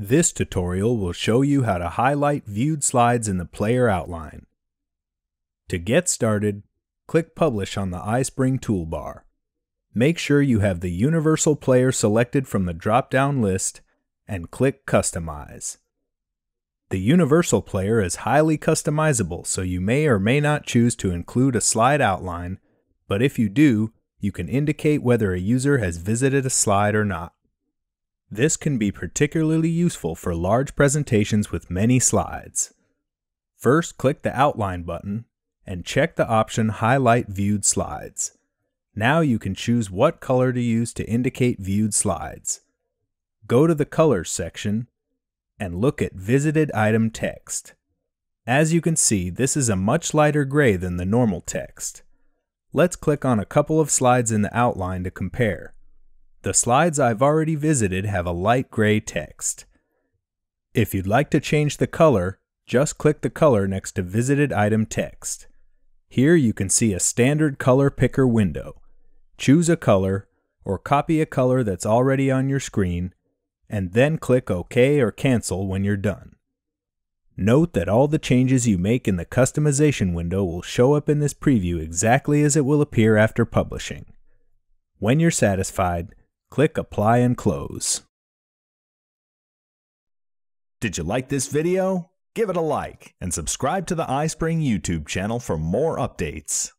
This tutorial will show you how to highlight viewed slides in the player outline. To get started, click Publish on the iSpring toolbar. Make sure you have the Universal Player selected from the drop-down list and click Customize. The Universal Player is highly customizable, so you may or may not choose to include a slide outline, but if you do, you can indicate whether a user has visited a slide or not. This can be particularly useful for large presentations with many slides. First, click the Outline button and check the option Highlight Viewed Slides. Now you can choose what color to use to indicate viewed slides. Go to the Colors section and look at Visited Item text. As you can see, this is a much lighter gray than the normal text. Let's click on a couple of slides in the outline to compare. The slides I've already visited have a light gray text. If you'd like to change the color, just click the color next to Visited Item text. Here you can see a standard color picker window. Choose a color, or copy a color that's already on your screen, and then click OK or Cancel when you're done. Note that all the changes you make in the customization window will show up in this preview exactly as it will appear after publishing. When you're satisfied, click Apply and Close. Did you like this video? Give it a like and subscribe to the iSpring YouTube channel for more updates.